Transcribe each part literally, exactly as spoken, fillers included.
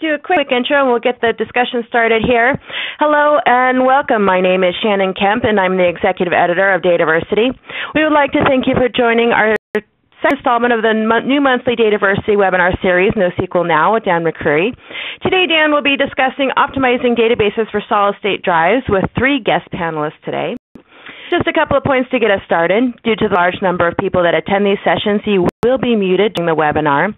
Do a quick intro and we'll get the discussion started here. Hello and welcome. My name is Shannon Kemp and I'm the executive editor of Dataversity. We would like to thank you for joining our second installment of the new monthly Dataversity webinar series, NoSQL Now, with Dan McCreary. Today, Dan will be discussing optimizing databases for solid-state drives with three guest panelists today. Just a couple of points to get us started. Due to the large number of people that attend these sessions, you will be muted during the webinar.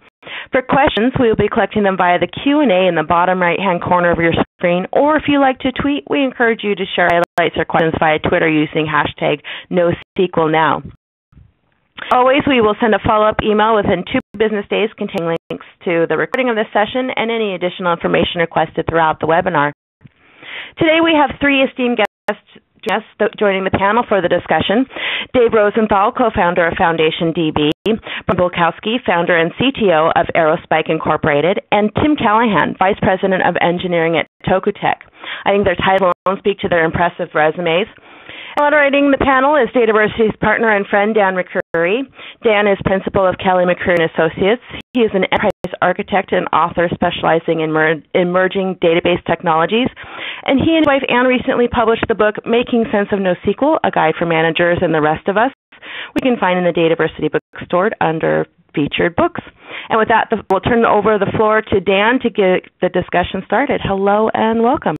For questions, we will be collecting them via the Q and A in the bottom right-hand corner of your screen, or if you like to tweet, we encourage you to share highlights or questions via Twitter using hashtag NoSQLNow. As always, we will send a follow-up email within two business days containing links to the recording of this session and any additional information requested throughout the webinar. Today, we have three esteemed guests joining the panel for the discussion. Dave Rosenthal, co-founder of FoundationDB, Brian Bulkowski, founder and C T O of Aerospike Incorporated, and Tim Callahan, vice president of engineering at Tokutek. I think their title alone speaks to their impressive resumes. Moderating the panel is Dataversity's partner and friend, Dan McCreary. Dan is principal of Kelly McCreary and Associates. He is an enterprise architect and author specializing in mer emerging database technologies. And he and his wife, Anne, recently published the book, Making Sense of NoSQL, A Guide for Managers and the Rest of Us, which you can find in the Dataversity bookstore under featured books. And with that, we'll turn over the floor to Dan to get the discussion started. Hello and welcome.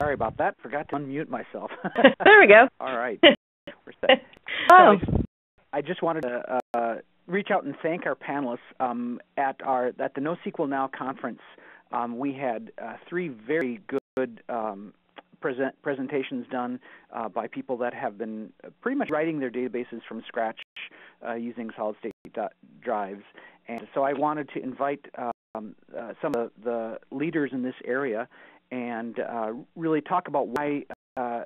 Sorry about that. Forgot to unmute myself. There we go. All right. We're set. Oh. So I, I just wanted to uh, reach out and thank our panelists. Um, at our at the NoSQL Now conference, um, we had uh, three very good um, present presentations done uh, by people that have been pretty much writing their databases from scratch uh, using solid-state drives. And so I wanted to invite um, uh, some of the leaders in this area and uh, really talk about why uh,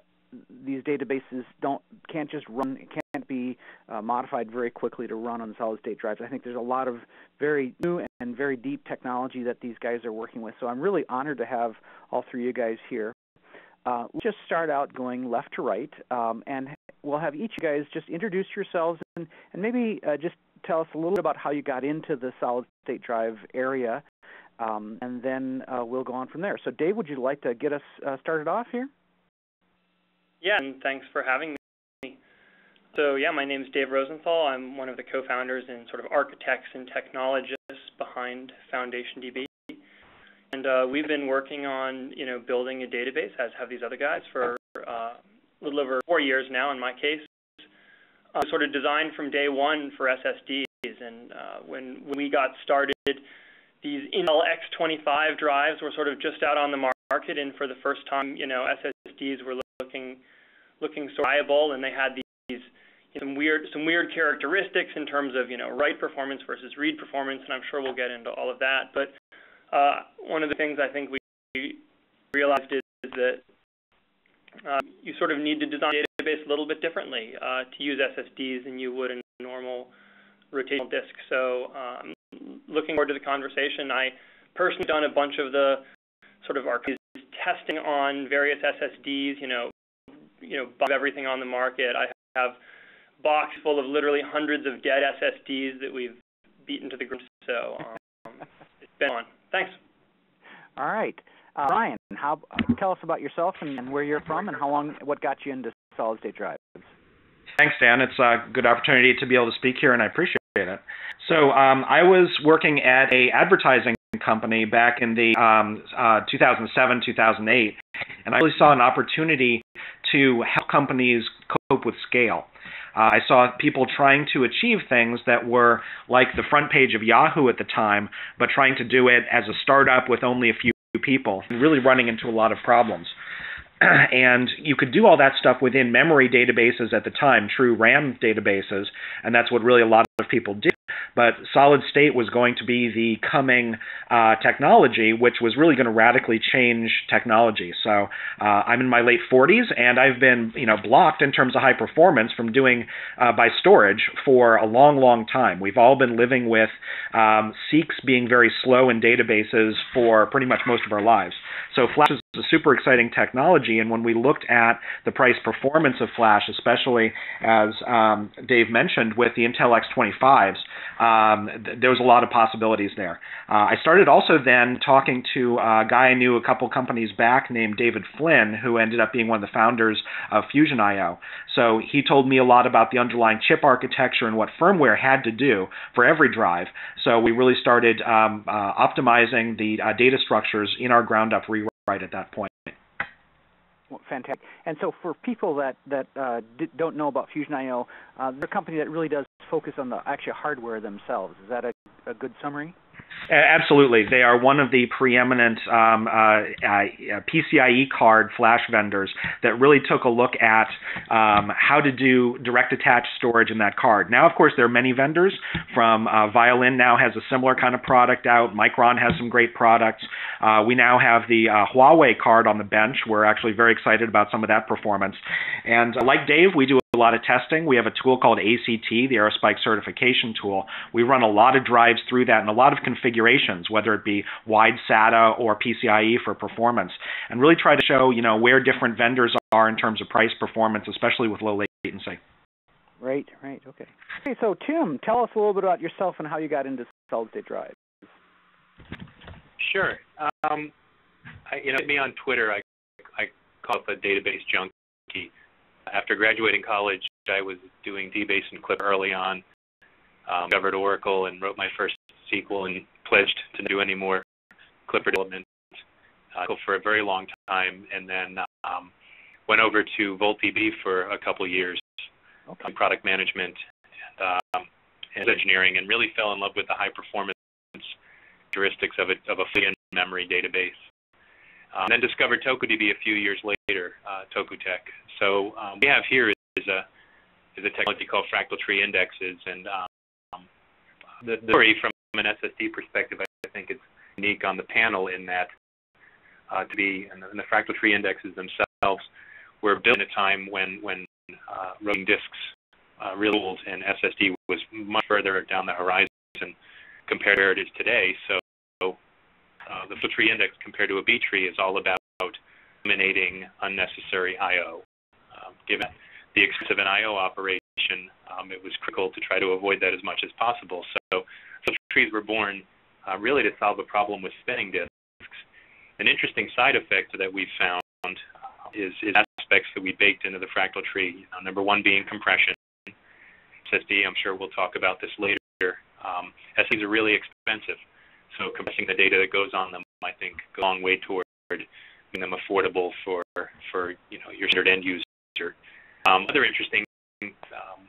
these databases don't can't just run, can't be uh, modified very quickly to run on solid-state drives. I think there's a lot of very new and very deep technology that these guys are working with. So I'm really honored to have all three of you guys here. Uh, let's just start out going left to right, um, and we'll have each of you guys just introduce yourselves and, and maybe uh, just tell us a little bit about how you got into the solid-state drive area. Um, and then uh, we'll go on from there. So, Dave, would you like to get us uh, started off here? Yeah, and thanks for having me. So, yeah, my name is Dave Rosenthal. I'm one of the co-founders and sort of architects and technologists behind FoundationDB. And uh, we've been working on, you know, building a database, as have these other guys, for uh, a little over four years now in my case. Uh, sort of designed from day one for S S Ds. And uh, when, when we got started, these Intel X twenty-five drives were sort of just out on the market, and for the first time, you know, S S Ds were looking, looking sort of viable, and they had these you know, some weird, some weird characteristics in terms of you know write performance versus read performance, and I'm sure we'll get into all of that. But uh, one of the things I think we realized is, is that uh, you sort of need to design a database a little bit differently uh, to use S S Ds than you would in a normal rotational disk. So. Um, Looking forward to the conversation. I personally done a bunch of the sort of our testing on various S S Ds. You know, you know, bought everything on the market. I have a box full of literally hundreds of dead S S Ds that we've beaten to the ground. So um, it's been on. Thanks. All right, uh, Brian. How tell us about yourself and, and where you're from and how long what got you into solid-state drives. Thanks, Dan. It's a good opportunity to be able to speak here, and I appreciate it. So um, I was working at a advertising company back in the um, uh, two thousand seven, two thousand eight, and I really saw an opportunity to help companies cope with scale. Uh, I saw people trying to achieve things that were like the front page of Yahoo at the time, but trying to do it as a startup with only a few people, and really running into a lot of problems. And you could do all that stuff within memory databases at the time, true RAM databases, and that's what really a lot of people did. but solid state was going to be the coming uh, technology, which was really going to radically change technology. So uh, I'm in my late forties, and I've been, you know, blocked in terms of high performance from doing uh, by storage for a long, long time. We've all been living with um, S E Cs being very slow in databases for pretty much most of our lives. So Flash is a super exciting technology, and when we looked at the price performance of Flash, especially as um, Dave mentioned with the Intel X twenty-fives, um, th there was a lot of possibilities there. Uh, I started also then talking to a guy I knew a couple companies back named David Flynn, who ended up being one of the founders of Fusion dot i o. So he told me a lot about the underlying chip architecture and what firmware had to do for every drive. So we really started um, uh, optimizing the uh, data structures in our ground-up rewrite at that point. Well, fantastic. And so for people that, that uh, d don't know about Fusion dot i o, uh, they're a company that really does focus on the actual hardware themselves. Is that a, a good summary? Absolutely. They are one of the preeminent um, uh, uh, P C I E card flash vendors that really took a look at um, how to do direct attached storage in that card. Now, of course, there are many vendors. From uh, Violin now has a similar kind of product out. Micron has some great products. Uh, we now have the uh, Huawei card on the bench. We're actually very excited about some of that performance. And uh, like Dave, we do a lot of testing. We have a tool called A C T, the Aerospike certification tool. We run a lot of drives through that and a lot of configurations, whether it be wide SATA or P C I E for performance, and really try to show, you know, where different vendors are in terms of price performance, especially with low latency. Right, right, okay. Okay, so Tim, tell us a little bit about yourself and how you got into solid state drives. Sure. Um, I, you know, me on Twitter, I, I call it a database junkie. After graduating college, I was doing DBase and Clipper early on, um, discovered Oracle and wrote my first S Q L and pledged to not do any more Clipper development uh, for a very long time, and then um, went over to VoltDB for a couple years, okay. um, product management and, um, and engineering, and really fell in love with the high-performance heuristics of a, of a fully in-memory database. Um, and then discovered TokuDB a few years later, uh, Tokutek. So um, what we have here is a, is a technology called fractal tree indexes, and um, the, the story from an S S D perspective, I think it's unique on the panel in that uh, to be, and the, and the fractal tree indexes themselves were built in a time when, when uh, rotating disks uh, really old, and S S D was much further down the horizon compared to where it is today. So Uh, the fractal tree index compared to a B tree is all about eliminating unnecessary I O. Um, given the expense of an I O operation, um, it was critical to try to avoid that as much as possible. So fractal trees were born uh, really to solve a problem with spinning disks. An interesting side effect that we've found uh, is, is aspects that we baked into the fractal tree. Uh, number one being compression. S S D, I'm sure we'll talk about this later. Um, S S Ds are really expensive. So compressing the data that goes on them, I think, goes a long way toward making them affordable for, for you know, your standard end user. Um, other interesting um,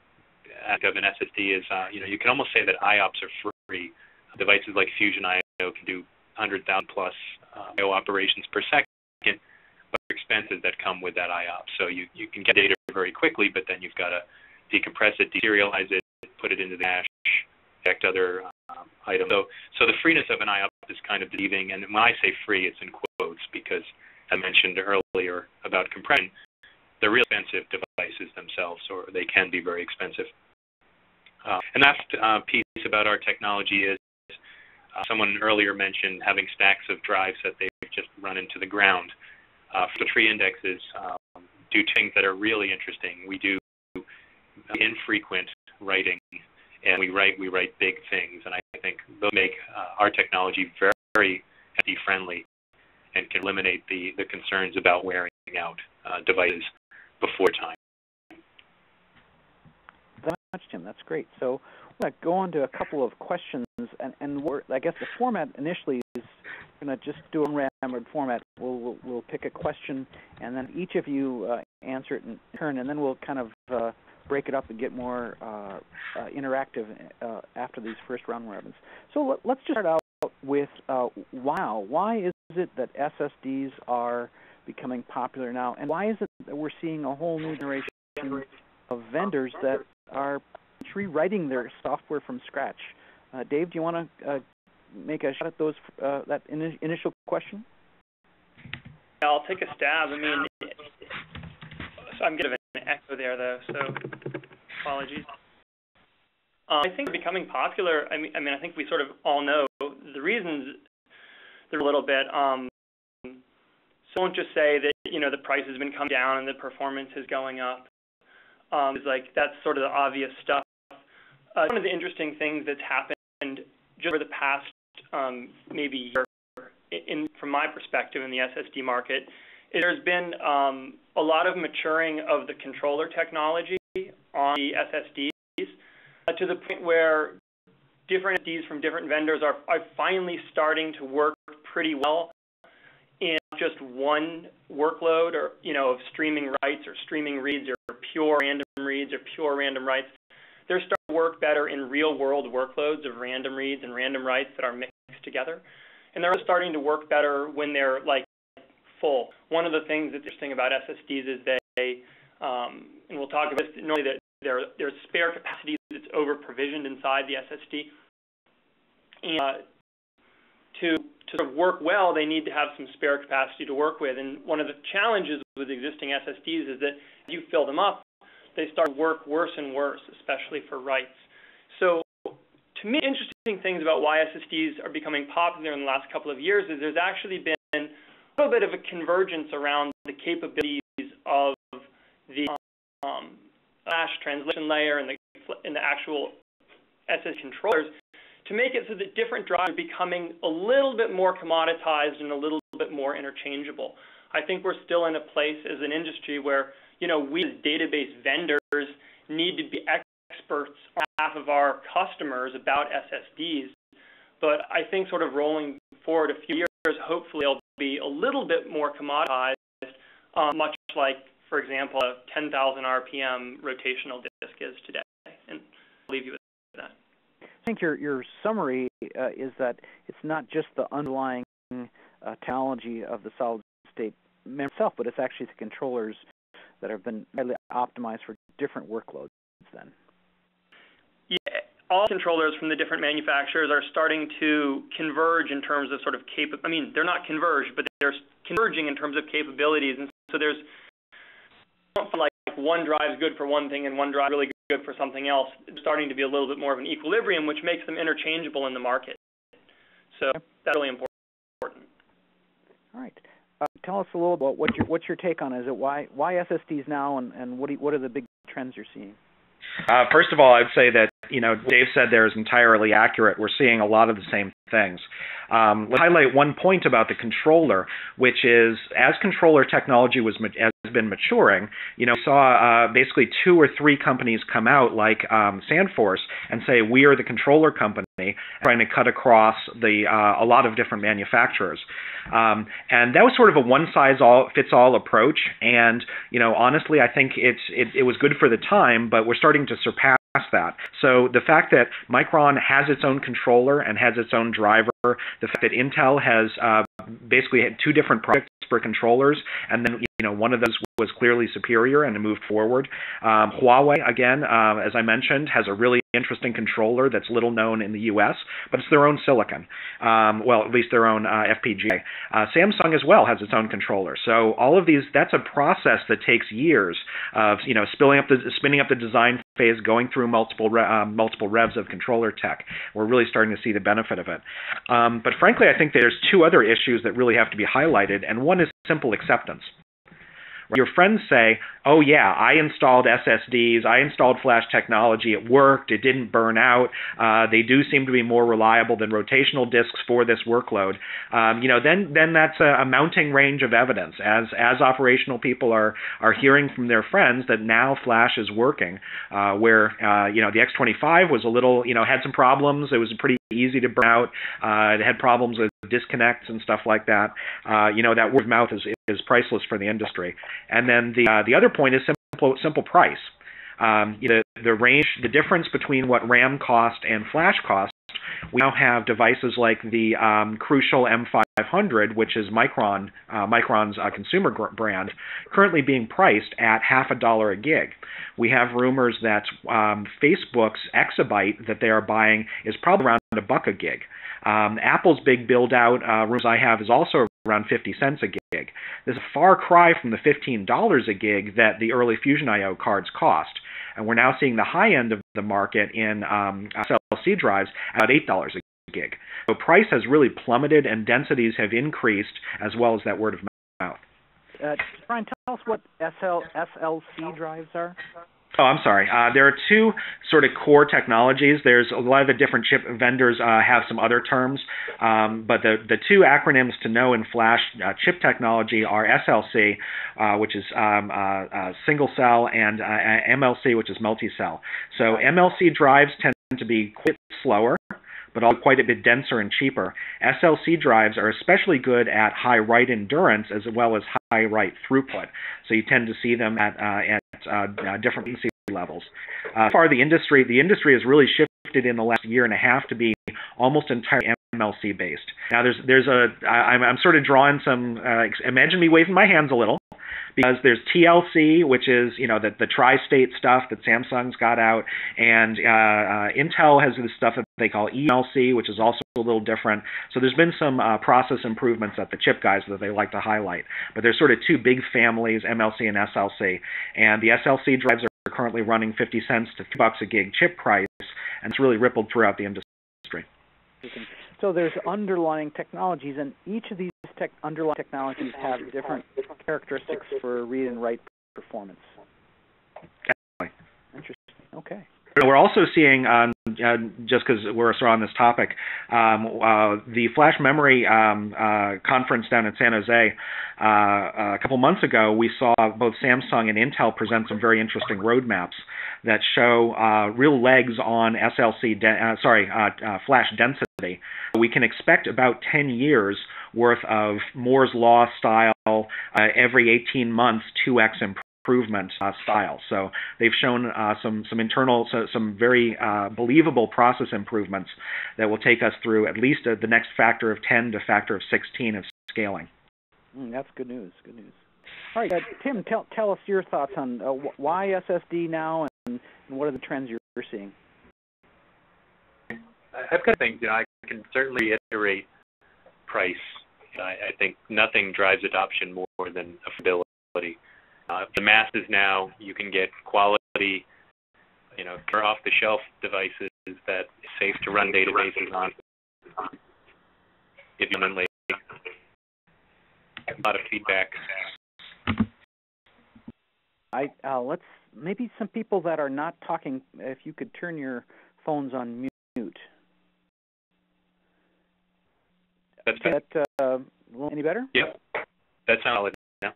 aspect of an S S D is, uh, you know, you can almost say that I O P S are free. Devices like Fusion dot i o can do one hundred thousand plus uh, I O operations per second, but expenses that come with that I O P S. So you, you can get data very quickly, but then you've got to decompress it, deserialize it, put it into the hash, detect other um, items. So, so the freeness of an I O P S is kind of deceiving, and when I say free, it's in quotes because I mentioned earlier about compression. They're real expensive devices themselves, or they can be very expensive. Uh, and last uh, piece about our technology is uh, someone earlier mentioned having stacks of drives that they've just run into the ground. Uh, for the tree indexes, um, do things that are really interesting. We do infrequent writing. And we write, we write big things, and I think they'll make uh, our technology very, very S S D-friendly and can eliminate the, the concerns about wearing out uh, devices before time. Thanks much, Tim. That's great. So we're going to go on to a couple of questions, and, and we're, I guess the format initially is we're going to just do a rammed format. We'll, we'll, we'll pick a question, and then each of you uh, answer it in turn, and then we'll kind of uh, break it up and get more uh, uh, interactive uh, after these first round robins. So let, let's just start out with uh, wow. Why is it that S S Ds are becoming popular now, and why is it that we're seeing a whole new generation of vendors that are rewriting their software from scratch? Uh, Dave, do you want to uh, make a shot at those uh, that in initial question? Yeah, I'll take a stab. I mean, it, so I'm getting an echo there, though, so apologies. Um, I think becoming popular, I mean, I mean, I think we sort of all know the reasons there a little bit. Um, so I won't just say that, you know, the price has been coming down and the performance is going up. Um, it's like that's sort of the obvious stuff. Uh, one of the interesting things that's happened just over the past um, maybe year, in, from my perspective in the S S D market, is there's been um, a lot of maturing of the controller technology on the S S Ds uh, to the point where different S S Ds from different vendors are, are finally starting to work pretty well in just one workload, or, you know, of streaming writes or streaming reads or pure random reads or pure random writes. They're starting to work better in real-world workloads of random reads and random writes that are mixed together. And they're starting to work better when they're, like, full. One of the things that's interesting about S S Ds is they, um, and we'll talk about this, normally there, there's spare capacity that's over-provisioned inside the S S D. And uh, to, to sort of work well, they need to have some spare capacity to work with. And one of the challenges with existing S S Ds is that as you fill them up, they start to work worse and worse, especially for writes. So to me, interesting things about why S S Ds are becoming popular in the last couple of years is there's actually been a little bit of a convergence around the capabilities of the um, flash translation layer and the, and the actual S S D controllers to make it so that different drives are becoming a little bit more commoditized and a little bit more interchangeable. I think we're still in a place as an industry where, you know, we as database vendors need to be experts on behalf of our customers about S S Ds. But I think sort of rolling forward a few years, hopefully they'll be a little bit more commoditized, um, much like, for example, a ten thousand R P M rotational disk is today. And I'll leave you with that. I think your, your summary uh, is that it's not just the underlying uh, technology of the solid state memory itself, but it's actually the controllers that have been highly optimized for different workloads then. Yeah, all controllers from the different manufacturers are starting to converge in terms of sort of cap. I mean, they're not converged, but they're converging in terms of capabilities. And so there's like one drive is good for one thing and one drive really good for something else. It's starting to be a little bit more of an equilibrium, which makes them interchangeable in the market. So that's really important. All right. Uh, tell us a little about what your, what's your take on it. Is it why why S S Ds now, and, and what do you, what are the big trends you're seeing? Uh, first of all, I'd say that, you know, Dave said there is entirely accurate. We're seeing a lot of the same things. Um, let's highlight one point about the controller, which is as controller technology was has been maturing, you know, we saw uh, basically two or three companies come out like um, SandForce and say we are the controller company, trying to cut across the uh, a lot of different manufacturers, um, and that was sort of a one-size-all-fits-all approach. And, you know, honestly, I think it's it, it was good for the time, but we're starting to surpass that. So the fact that Micron has its own controller and has its own driver, the fact that Intel has uh, basically had two different products for controllers, and then, you know, one of those was clearly superior and it moved forward. Um, Huawei, again, uh, as I mentioned, has a really interesting controller that's little known in the U S, but it's their own silicon. Um, well, at least their own uh, F P G A. Uh, Samsung as well has its own controller. So all of these, that's a process that takes years of, you know, spilling up the, spinning up the design phase, going through multiple re uh, multiple revs of controller tech. We're really starting to see the benefit of it. Um, but frankly, I think there's two other issues that really have to be highlighted, and one is simple acceptance. Your friends say, oh yeah, I installed S S Ds, I installed flash technology, it worked, it didn't burn out, uh, they do seem to be more reliable than rotational disks for this workload. Um, you know, then then that's a, a mounting range of evidence. As as operational people are are hearing from their friends that now flash is working, uh, where, uh, you know, the X twenty-five was a little, you know, had some problems, it was pretty easy to burn out, uh, it had problems with disconnects and stuff like that. Uh, you know, that word of mouth is is priceless for the industry. And then the uh, the other point is simple simple price. Um, you know, the range, the difference between what RAM cost and flash cost We now have devices like the um, Crucial M five hundred, which is Micron, uh, Micron's uh, consumer brand, currently being priced at half a dollar a gig. We have rumors that um, Facebook's exabyte that they are buying is probably around a buck a gig. Um, Apple's big build-out, uh, rumors I have, is also around fifty cents a gig. This is a far cry from the fifteen dollars a gig that the early Fusion I O cards cost. And we're now seeing the high end of the market in um, S L C drives at eight dollars a gig. So price has really plummeted and densities have increased, as well as that word of mouth. Uh, Brian, tell us what S L S L C drives are. Oh, I'm sorry. Uh, there are two sort of core technologies. There's a lot of the different chip vendors uh, have some other terms, um, but the, the two acronyms to know in flash uh, chip technology are S L C, uh, which is um, uh, uh, single cell, and uh, M L C, which is multi-cell. So M L C drives tend to be quite slower, but also quite a bit denser and cheaper. S L C drives are especially good at high write endurance as well as high write throughput. So you tend to see them at, uh, at Uh, uh, different latency levels. Uh, so far, the industry the industry has really shifted in the last year and a half to be almost entirely M L C based. Now, there's there's a I, I'm sort of drawing some uh, imagine me waving my hands a little, because there's T L C, which is you know the the tri-state stuff that Samsung's got out, and uh, uh, Intel has this stuff that they call E M L C, which is also a little different. So there's been some uh, process improvements that the chip guys that they like to highlight. But there's sort of two big families, M L C and S L C. And the S L C drives are currently running fifty cents to three bucks a gig chip price, and it's really rippled throughout the industry. So there's underlying technologies, and each of these tech underlying technologies have different characteristics for read and write performance. Exactly. Interesting. Okay. We're also seeing, um, uh, just because we're on this topic, um, uh, the Flash Memory um, uh, conference down in San Jose uh, a couple months ago, we saw both Samsung and Intel present some very interesting roadmaps that show uh, real legs on S L C, de uh, sorry, uh, uh, flash density. We can expect about ten years worth of Moore's Law style, uh, every eighteen months, two X improvement. Improvement uh, style. So they've shown uh, some some internal, so, some very uh, believable process improvements that will take us through at least a, the next factor of ten to factor of sixteen of scaling. Mm, that's good news. Good news. All right, uh, Tim, tell tell us your thoughts on uh, why S S D now, and, and what are the trends you're seeing. I've got things. You know, I can certainly iterate price. You know, I, I think nothing drives adoption more than affordability. Uh, the masses now, you can get quality, you know, off-the-shelf devices that is safe to run databases on. If you run late, a lot of feedback. I uh, let's maybe some people that are not talking. If you could turn your phones on mute. That's better. That, uh, any better? Yep. That's solid now.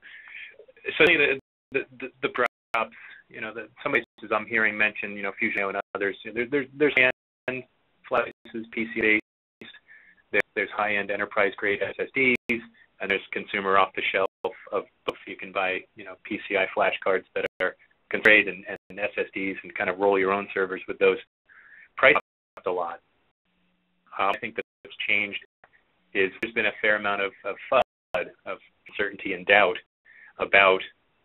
So the the the, the props, you know, that some places I'm hearing mentioned, you know, Fusion-io and others. You know, there, there's there's flash devices, P C Bs. There, there's high-end enterprise-grade S S Ds, and there's consumer off-the-shelf of both. You can buy, you know, P C I flash cards that are constrained and, and S S Ds, and kind of roll your own servers with those. Price up a lot. Um, I think that what's changed is there's been a fair amount of, of FUD, of uncertainty and doubt about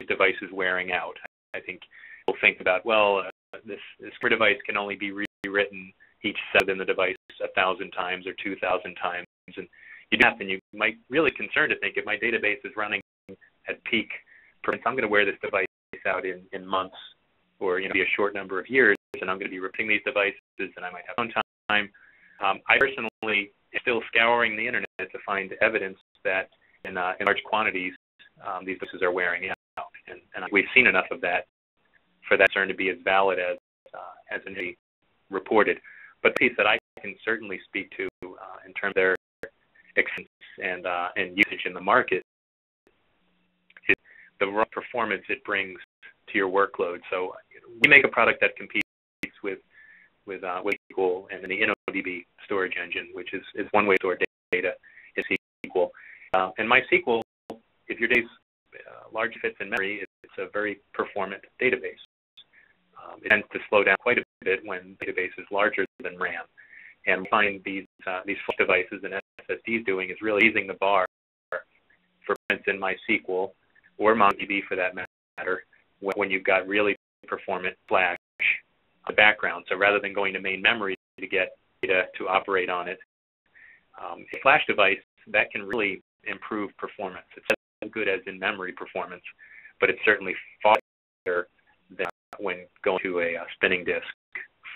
devices wearing out. I think we'll think about, well, uh, this, this device can only be rewritten each set within the device a thousand times or two thousand times, and you don't have, and you might really concerned to think, if my database is running at peak, percent, I'm going to wear this device out in, in months, or you know, be a short number of years, and I'm going to be ripping these devices, and I might have some time. Um, I personally am still scouring the internet to find evidence that in, uh, in large quantities. Um, these devices are wearing out, and, and we've seen enough of that for that concern to be as valid as uh, as initially reported. But the piece that I can certainly speak to uh, in terms of their expense and uh, and usage in the market is the raw performance it brings to your workload. So you know, we make a product that competes with with uh, with S Q L and the NoDB storage engine, which is is one way to store data is S Q L, uh, and MySQL. If your database uh, large fits in memory, it's a very performant database. Um, it tends to slow down quite a bit when the database is larger than RAM. And we find these uh, these flash devices and S S Ds doing is really raising the bar for, for instance, MySQL or MongoDB for that matter, when, when you've got really performant flash on the background. So rather than going to main memory to get data to operate on it, um, a flash device that can really improve performance. It's as good as in-memory performance, but it's certainly far better than when going to a, a spinning disk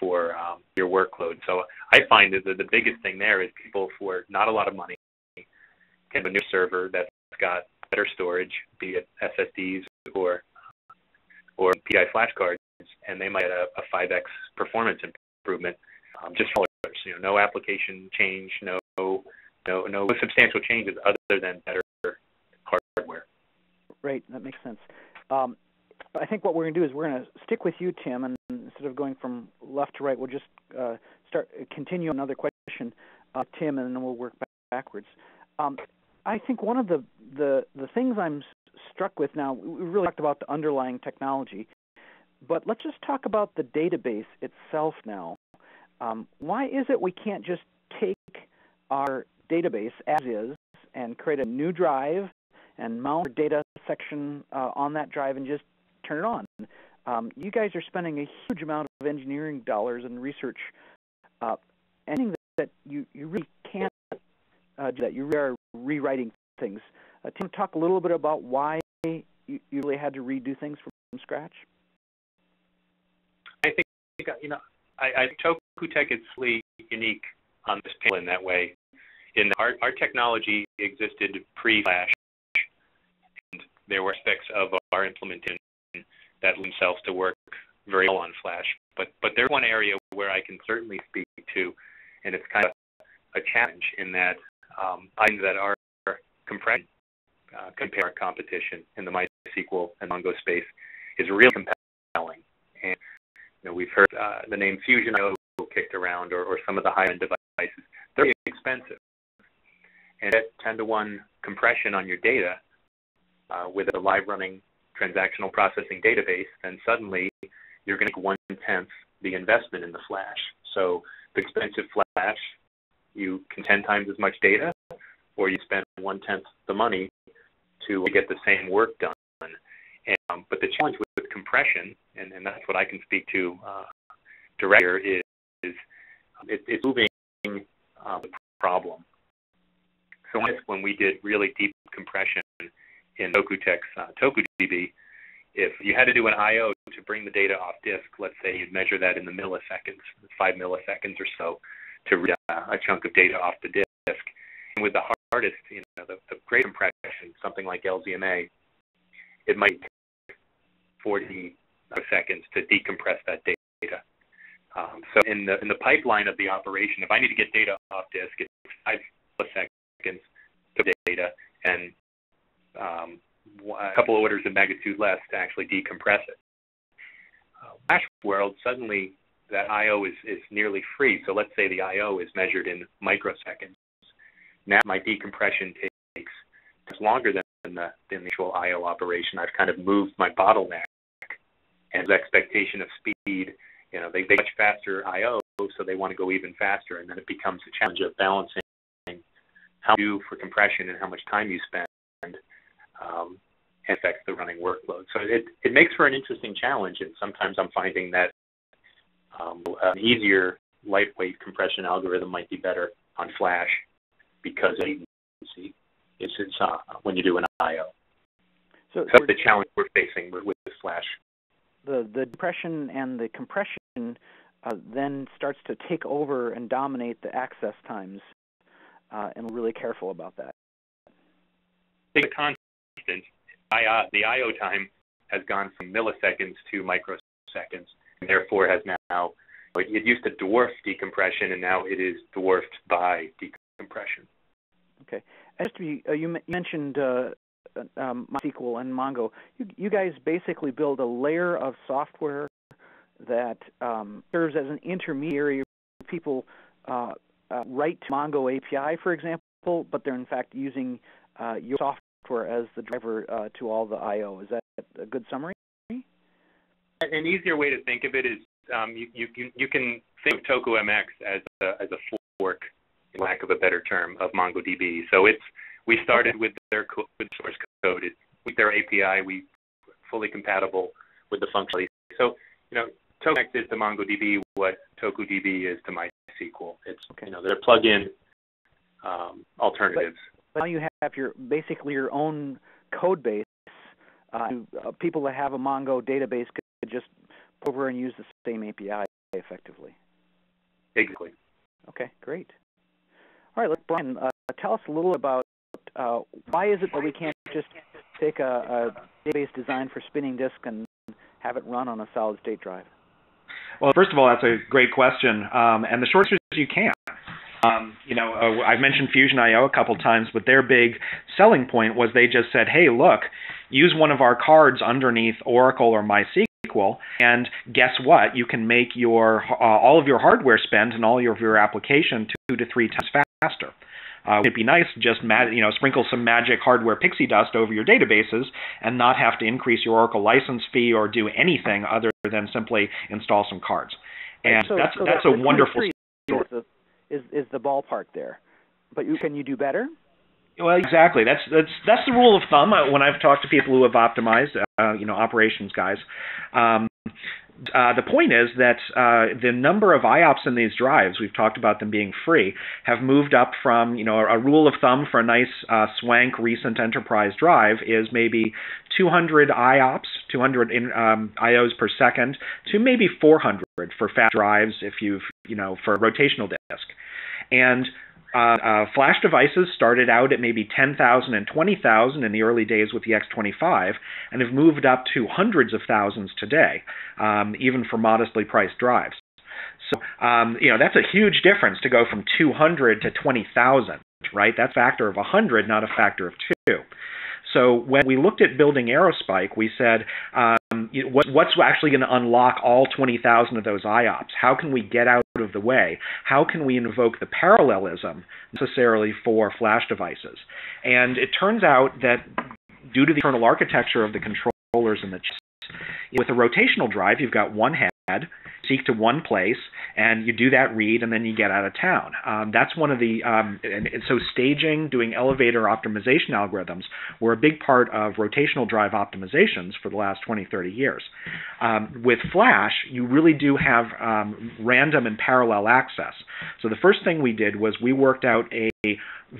for um, your workload. So I find that the, the biggest thing there is people for not a lot of money can have a new server that's got better storage, be it S S Ds or or P C I flash cards, and they might get a, a five X performance improvement um, just for others. You know, no application change, no no no substantial changes other than better hardware. Right, that makes sense. Um, I think what we're going to do is we're going to stick with you, Tim, and instead of going from left to right, we'll just uh, start continue another question, uh, Tim, and then we'll work back backwards. Um, I think one of the, the, the things I'm struck with now, we really talked about the underlying technology, but let's just talk about the database itself now. Um, why is it we can't just take our database as is and create a new drive and mount our data section uh, on that drive and just turn it on? Um, you guys are spending a huge amount of engineering dollars and research, uh, and that you, you really can't uh, do that. You really are rewriting things. Uh, Tim, talk a little bit about why you, you really had to redo things from, from scratch. I think, you know, I, I Tokutek is really unique on this panel in that way. In the, our, our technology existed pre-Flash, and there were aspects of our implementation that lend themselves to work very well on Flash. But but there's one area where I can certainly speak to, and it's kind of a challenge in that um, I find that our compression uh, compare our competition in the MySQL and Mongo space is really compelling. And you know, we've heard uh, the name Fusion-io kicked around, or, or some of the high-end devices. They're really expensive, and at ten to one compression on your data uh, with a live running transactional processing database, then suddenly you're going to make one-tenth the investment in the flash. So the expensive flash, you can ten times as much data, or you spend one-tenth the money to get the same work done. And, um, but the challenge with, with compression, and, and that's what I can speak to uh, directly, is, is it, it's moving uh, the problem. So when we did really deep compression in Tokutek's uh, TokuDB, if you had to do an I O to bring the data off disk, let's say you'd measure that in the milliseconds, five milliseconds or so, to read a chunk of data off the disk. And with the hardest, you know, the, the great compression, something like L Z M A, it might take forty seconds to decompress that data. Um, so in the in the pipeline of the operation, if I need to get data off disk, it's five milliseconds to data, and Um, a couple of orders of magnitude less to actually decompress it. Uh, Flash world, suddenly that I O is, is nearly free. So let's say the I O is measured in microseconds. Now my decompression takes longer than the, than the actual I O operation. I've kind of moved my bottleneck, and the expectation of speed, you know, they, they much faster I O, so they want to go even faster, and then it becomes a challenge of balancing how you do for compression and how much time you spend. Um, affects the running workload. So it, it makes for an interesting challenge, and sometimes I'm finding that um, an easier, lightweight compression algorithm might be better on Flash because of latency. It's, it's uh, when you do an I O. So, so the challenge we're facing with, with Flash. The, the depression and the compression uh, then starts to take over and dominate the access times, uh, and we're really careful about that. The concept instance, the I O time has gone from milliseconds to microseconds, and therefore has now, it used to dwarf decompression, and now it is dwarfed by decompression. Okay. As to, uh, you mentioned uh, um, MySQL and Mongo. You, you guys basically build a layer of software that um, serves as an intermediary. People uh, uh, write to Mongo A P I, for example, but they're in fact using uh, your software as the driver uh, to all the I O. Is that a good summary? An easier way to think of it is um, you, you, you can think of TokuMX as a, as a network, for lack of a better term, of MongoDB. So it's we started with their co with source code. It's, with their A P I, we fully compatible with the functionality. So, you know, Tokutek is to MongoDB what TokuDB is to MySQL. It's, you know, they're plug-in um, alternatives. But, but now you have your basically your own code base. Uh, people that have a Mongo database could just go over and use the same A P I effectively. Exactly. Okay, great. All right, let's, Brian, uh, tell us a little about uh, why is it that we can't just take a, a database designed for spinning disk and have it run on a solid-state drive? Well, first of all, that's a great question, um, and the short answer is you can't. Um, you know, uh, I've mentioned Fusion dot i o a couple times, but their big selling point was they just said, hey, look, use one of our cards underneath Oracle or MySQL, and guess what? You can make your uh, all of your hardware spend and all of your, your application two to three times faster. Uh, it'd be nice to just ma you know, sprinkle some magic hardware pixie dust over your databases and not have to increase your Oracle license fee or do anything other than simply install some cards. And so, that's, so that's, that's a wonderful story. Is the, is, is the ballpark there. But you, can you do better? Well, exactly. That's, that's, that's the rule of thumb when I've talked to people who have optimized, uh, you know, operations guys. Um, Uh, the point is that uh, the number of I O P S in these drives, we've talked about them being free, have moved up from, you know, a rule of thumb for a nice uh, swank recent enterprise drive is maybe two hundred I O P S, two hundred in, um, I Os per second, to maybe four hundred for fast drives if you've, you know, for rotational disk. And Uh, uh, flash devices started out at maybe ten thousand and twenty thousand in the early days with the X twenty-five and have moved up to hundreds of thousands today, um, even for modestly priced drives. So, um, you know, that's a huge difference to go from two hundred to twenty thousand, right? That's a factor of one hundred, not a factor of two. So when we looked at building Aerospike, we said, um, what, what's actually going to unlock all twenty thousand of those I O P S? How can we get out of the way? How can we invoke the parallelism necessarily for flash devices? And it turns out that due to the internal architecture of the controllers and the chips, with a rotational drive, you've got one head, seek to one place, and you do that read, and then you get out of town. Um, that's one of the, um, and, and so staging, doing elevator optimization algorithms were a big part of rotational drive optimizations for the last twenty, thirty years. Um, with flash, you really do have um, random and parallel access. So the first thing we did was we worked out a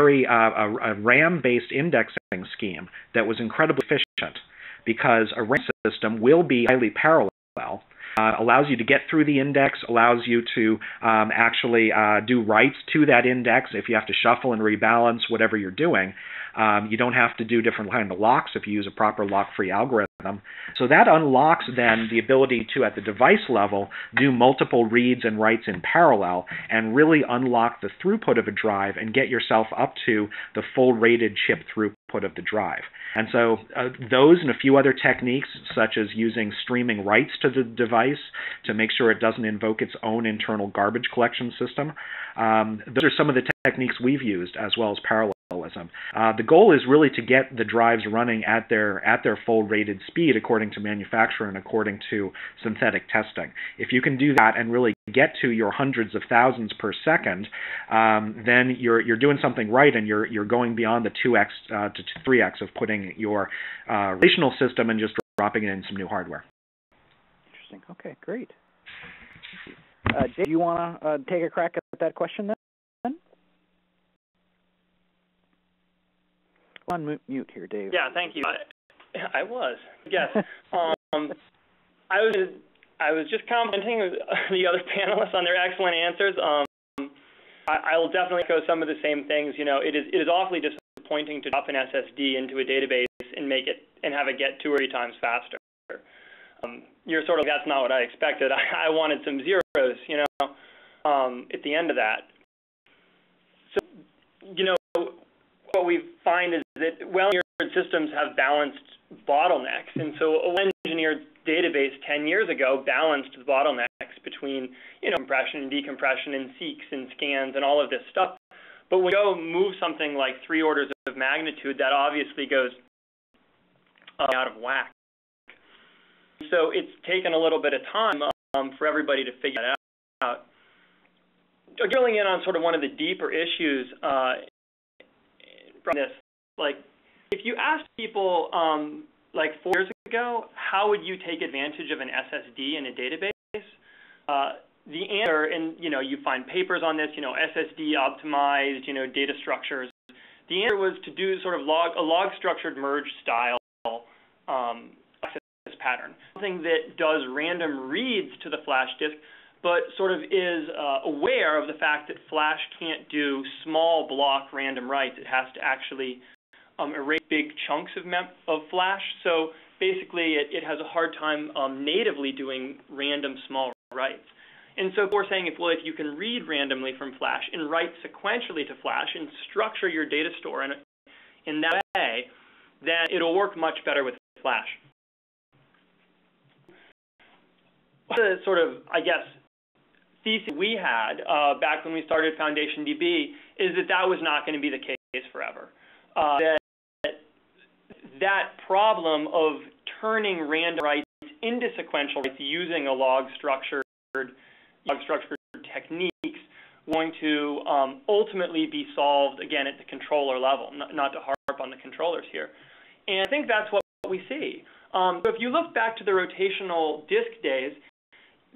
very uh, a, a RAM-based indexing scheme that was incredibly efficient because a RAM system will be highly parallel. Uh, allows you to get through the index, allows you to um, actually uh, do writes to that index if you have to shuffle and rebalance whatever you're doing. Um, you don't have to do different kind of locks if you use a proper lock-free algorithm. So that unlocks then the ability to, at the device level, do multiple reads and writes in parallel and really unlock the throughput of a drive and get yourself up to the full rated chip throughput of the drive. And so uh, those and a few other techniques, such as using streaming writes to the device to make sure it doesn't invoke its own internal garbage collection system, um, those are some of the techniques we've used, as well as parallelism. Uh, the goal is really to get the drives running at their, at their full rated speed according to manufacturer and according to synthetic testing. If you can do that and really get to your hundreds of thousands per second, um, then you're you're doing something right, and you're you're going beyond the two x uh, to three x of putting your uh, relational system and just dropping in some new hardware. Interesting. Okay, great. Uh, Dave, do you want to uh, take a crack at that question then? On mute here, Dave. Yeah, thank you. I, I was. Yes. um, I was. I was just commenting with the other panelists on their excellent answers. Um, I, I will definitely echo some of the same things. You know, it is, it is awfully disappointing to drop an S S D into a database and make it and have it get two or three times faster. Um, you're sort of that's not what I expected. I, I wanted some zeros, you know, um, at the end of that. So, you know, what we find is that well-engineered systems have balanced bottlenecks, and so a well-engineered database ten years ago balanced the bottlenecks between, you know, compression and decompression and seeks and scans and all of this stuff. But when you go move something like three orders of magnitude, that obviously goes out of whack. So it's taken a little bit of time um, for everybody to figure that out. drilling in on sort of one of the deeper issues uh, from this, like if you asked people um, like four years ago, how would you take advantage of an S S D in a database? Uh, the answer, and you know, you find papers on this, you know, S S D optimized, you know, data structures. The answer was to do sort of log, a log structured merge style um, access pattern, something that does random reads to the flash disk, but sort of is uh, aware of the fact that flash can't do small block random writes. It has to actually um, erase big chunks of, mem of flash. So basically it, it has a hard time um, natively doing random small writes. And so we're saying, if, well, if you can read randomly from flash and write sequentially to flash and structure your data store in, in that way, then it'll work much better with flash. The sort of, I guess, thesis we had uh, back when we started FoundationDB is that that was not going to be the case forever. Uh, that, that problem of turning random writes into sequential writes using a log structured, log structured techniques going to um, ultimately be solved, again, at the controller level, not, not to harp on the controllers here. And I think that's what we see. Um, so if you look back to the rotational disk days,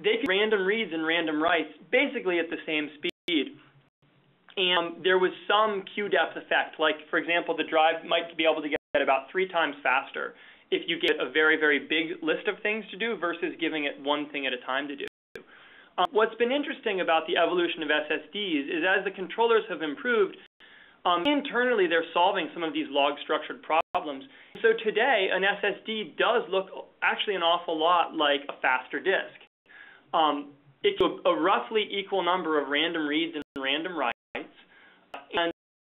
they could random reads and random writes basically at the same speed. And um, there was some queue depth effect. Like, for example, the drive might be able to get about three times faster if you get a very, very big list of things to do versus giving it one thing at a time to do. Um, what's been interesting about the evolution of S S Ds is as the controllers have improved, um, internally they're solving some of these log-structured problems. So today, an S S D does look actually an awful lot like a faster disk. Um, it's a, a roughly equal number of random reads and random writes. And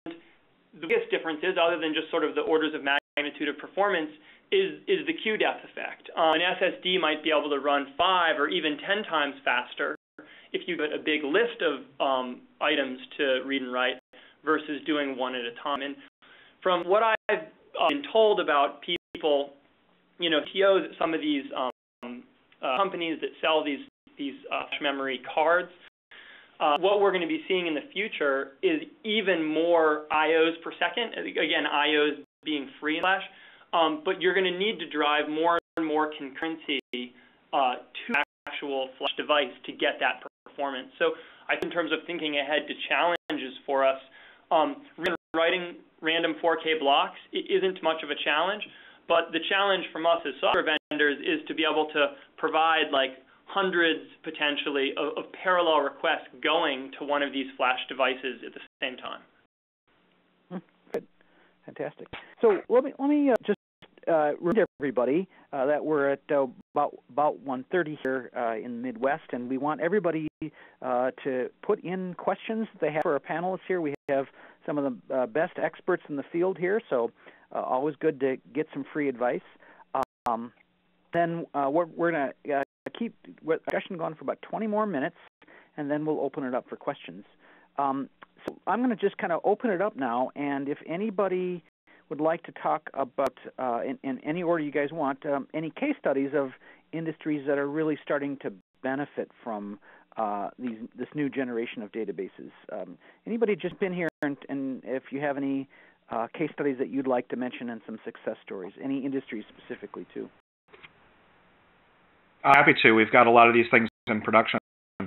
the biggest difference is, other than just sort of the orders of magnitude of performance, is, is the queue depth effect. Um, an S S D might be able to run five or even ten times faster if you get a big list of um, items to read and write versus doing one at a time. And from what I've uh, been told about people, you know, T Os at some of these um, uh, companies that sell these these uh, memory cards, uh, what we're going to be seeing in the future is even more I Os per second. Again, I Os being free in flash, um, but you're going to need to drive more and more concurrency uh, to actual flash device to get that performance. So I think in terms of thinking ahead to challenges for us, um, writing random four K blocks isn't much of a challenge, but the challenge from us as software vendors is to be able to provide like hundreds potentially of, of parallel requests going to one of these flash devices at the same time. Good. Fantastic. So let me, let me uh, just uh, remind everybody uh, that we're at uh, about, about one thirty here uh, in the Midwest, and we want everybody uh, to put in questions that they have for our panelists here. We have some of the uh, best experts in the field here, so uh, always good to get some free advice. Um, then uh, we're, we're going to uh, keep the discussion going for about twenty more minutes, and then we'll open it up for questions. Um, so I'm going to just kind of open it up now, and if anybody would like to talk about, uh, in, in any order you guys want, um, any case studies of industries that are really starting to benefit from uh, these, this new generation of databases. Um, anybody just been here, and, and if you have any uh, case studies that you'd like to mention and some success stories, any industries specifically too. I'm happy to. We've got a lot of these things in production. Uh,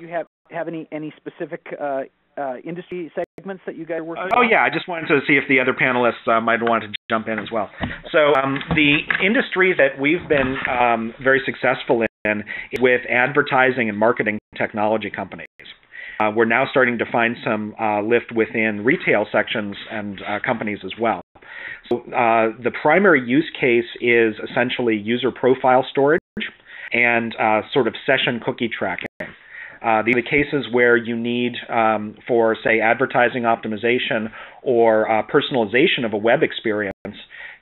you have have any any specific uh, uh, industry segments that you guys are working on? Oh yeah, I just wanted to see if the other panelists uh, might want to jump in as well. So um, the industry that we've been um, very successful in is with advertising and marketing technology companies. Uh, we're now starting to find some uh, lift within retail sections and uh, companies as well. So uh, the primary use case is essentially user profile storage and uh, sort of session cookie tracking. Uh, these are the cases where you need um, for, say, advertising optimization or uh, personalization of a web experience,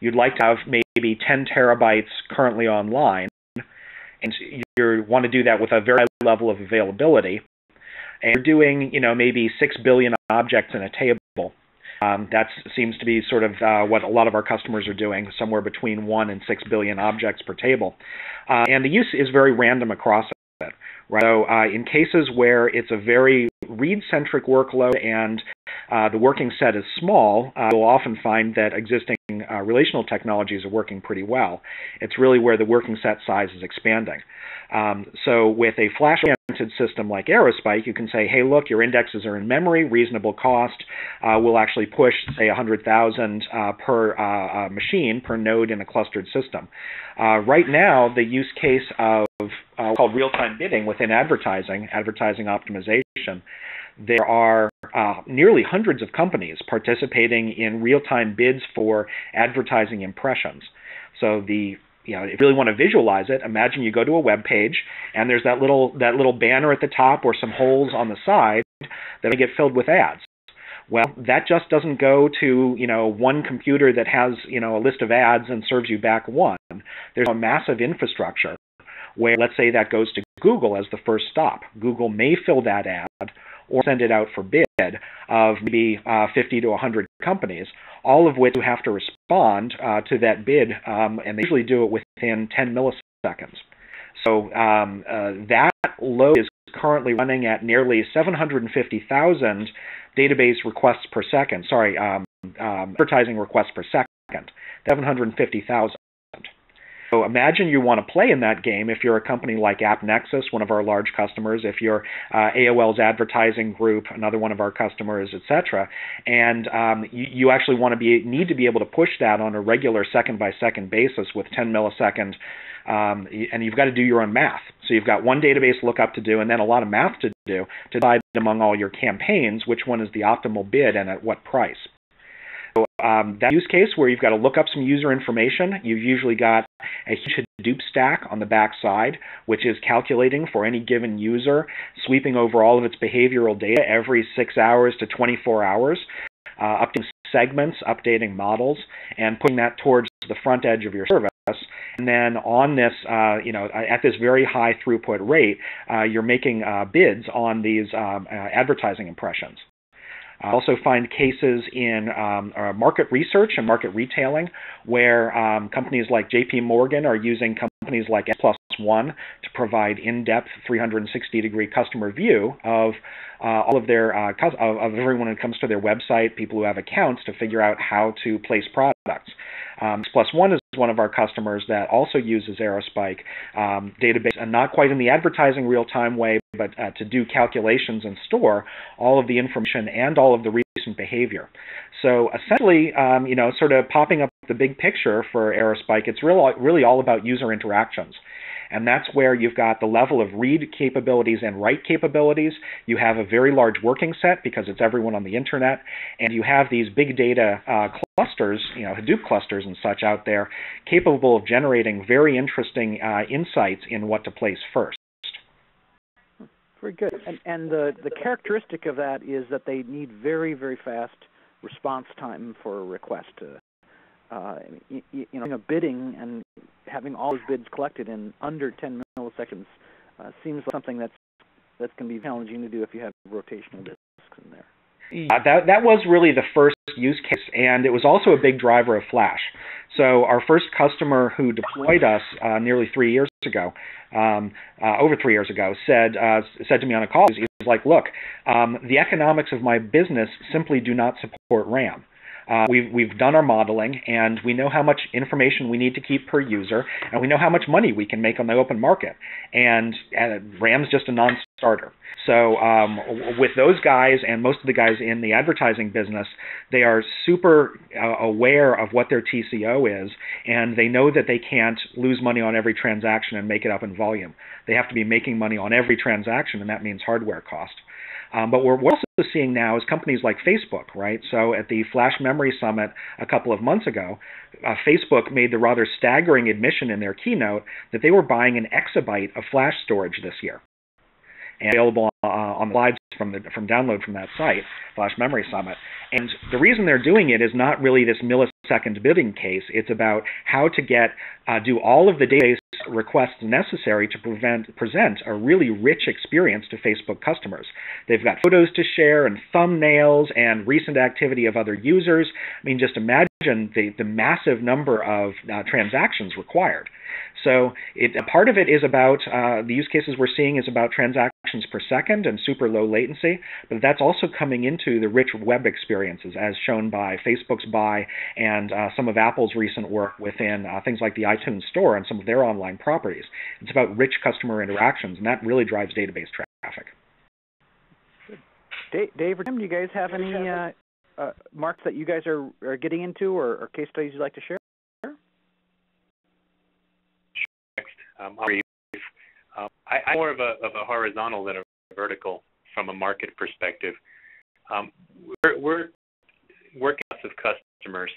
you'd like to have maybe ten terabytes currently online, and you want to do that with a very high level of availability. And you're doing, you know, maybe six billion objects in a table. Um, that seems to be sort of uh, what a lot of our customers are doing, somewhere between one and six billion objects per table. Uh, and the use is very random across it. Right? So uh, in cases where it's a very read-centric workload and uh, the working set is small, uh, you'll often find that existing uh, relational technologies are working pretty well. It's really where the working set size is expanding. Um, so with a flash-oriented system like Aerospike, you can say, hey, look, your indexes are in memory, reasonable cost. Uh, we'll actually push, say, one hundred thousand uh, per uh, uh, machine, per node in a clustered system. Uh, right now, the use case of uh, called real-time bidding within advertising, advertising optimization, there are uh, nearly hundreds of companies participating in real-time bids for advertising impressions. So the You know, if you really want to visualize it, imagine you go to a web page and there's that little that little banner at the top or some holes on the side that may get filled with ads. Well, that just doesn't go to, you know, one computer that has, you know, a list of ads and serves you back one. There's a massive infrastructure where, let's say, that goes to Google as the first stop. Google may fill that ad or send it out for bid of maybe uh, fifty to one hundred companies, all of which you have to respond uh, to that bid, um, and they usually do it within ten milliseconds. So um, uh, that load is currently running at nearly seven hundred fifty thousand database requests per second, sorry, um, um, advertising requests per second, seven hundred fifty thousand. So imagine you want to play in that game if you're a company like AppNexus, one of our large customers, if you're uh, A O L's advertising group, another one of our customers, et cetera, and um, you, you actually want to be need to be able to push that on a regular second-by-second basis with ten millisecond, um, and you've got to do your own math. So you've got one database lookup to do and then a lot of math to do to decide among all your campaigns which one is the optimal bid and at what price. So um, that use case where you've got to look up some user information, you've usually got a huge Hadoop stack on the back side, which is calculating for any given user, sweeping over all of its behavioral data every six hours to twenty-four hours, uh, updating segments, updating models, and putting that towards the front edge of your service. And then on this, uh, you know, at this very high throughput rate, uh, you're making uh, bids on these um, uh, advertising impressions. I also find cases in um, uh, market research and market retailing where um, companies like J P Morgan are using companies like N plus one to provide in-depth three hundred sixty degree customer view of uh, all of their, uh, of, of everyone who comes to their website, people who have accounts, to figure out how to place products. Um, N plus one is one of our customers that also uses Aerospike um, database, and not quite in the advertising real-time way, but uh, to do calculations and store all of the information and all of the recent behavior. So essentially, um, you know, sort of popping up the big picture for Aerospike, it's real, really all about user interactions. And that's where you've got the level of read capabilities and write capabilities. You have a very large working set because it's everyone on the internet, and you have these big data uh, clusters, you know, Hadoop clusters and such out there, capable of generating very interesting uh, insights in what to place first. Very good. And, and the, the characteristic of that is that they need very, very fast response time for a request. Uh, Uh, you, you know, a bidding and having all those bids collected in under ten milliseconds uh, seems like something that's that's going to be challenging to do if you have rotational disks in there. Yeah, that that was really the first use case, and it was also a big driver of Flash. So our first customer who deployed us uh, nearly three years ago, um, uh, over three years ago, said uh, said to me on a call, he was like, "Look, um, the economics of my business simply do not support RAM." Uh, we've, we've done our modeling, and we know how much information we need to keep per user, and we know how much money we can make on the open market. And uh, RAM's just a non-starter. So um, with those guys and most of the guys in the advertising business, they are super uh, aware of what their T C O is, and they know that they can't lose money on every transaction and make it up in volume. They have to be making money on every transaction, and that means hardware cost. Um, but what we're also seeing now is companies like Facebook, right? So at the Flash Memory Summit a couple of months ago, uh, Facebook made the rather staggering admission in their keynote that they were buying an exabyte of flash storage this year. and available uh, on the slides from the from download from that site, Flash Memory Summit. And the reason they're doing it is not really this millisecond bidding case. It's about how to get uh, do all of the database requests necessary to prevent, present a really rich experience to Facebook customers. They've got photos to share and thumbnails and recent activity of other users. I mean, just imagine the, the massive number of uh, transactions required. So it, part of it is about, uh, the use cases we're seeing is about transactions per second and super low latency, but that's also coming into the rich web experiences as shown by Facebook's buy and uh, some of Apple's recent work within uh, things like the iTunes Store and some of their online properties. It's about rich customer interactions, and that really drives database traffic. Dave or Tim, do you guys have any uh, uh, marks that you guys are, are getting into or, or case studies you'd like to share? Um, um, I, I'm more of a, of a horizontal than a vertical from a market perspective. Um, we're, we're working with customers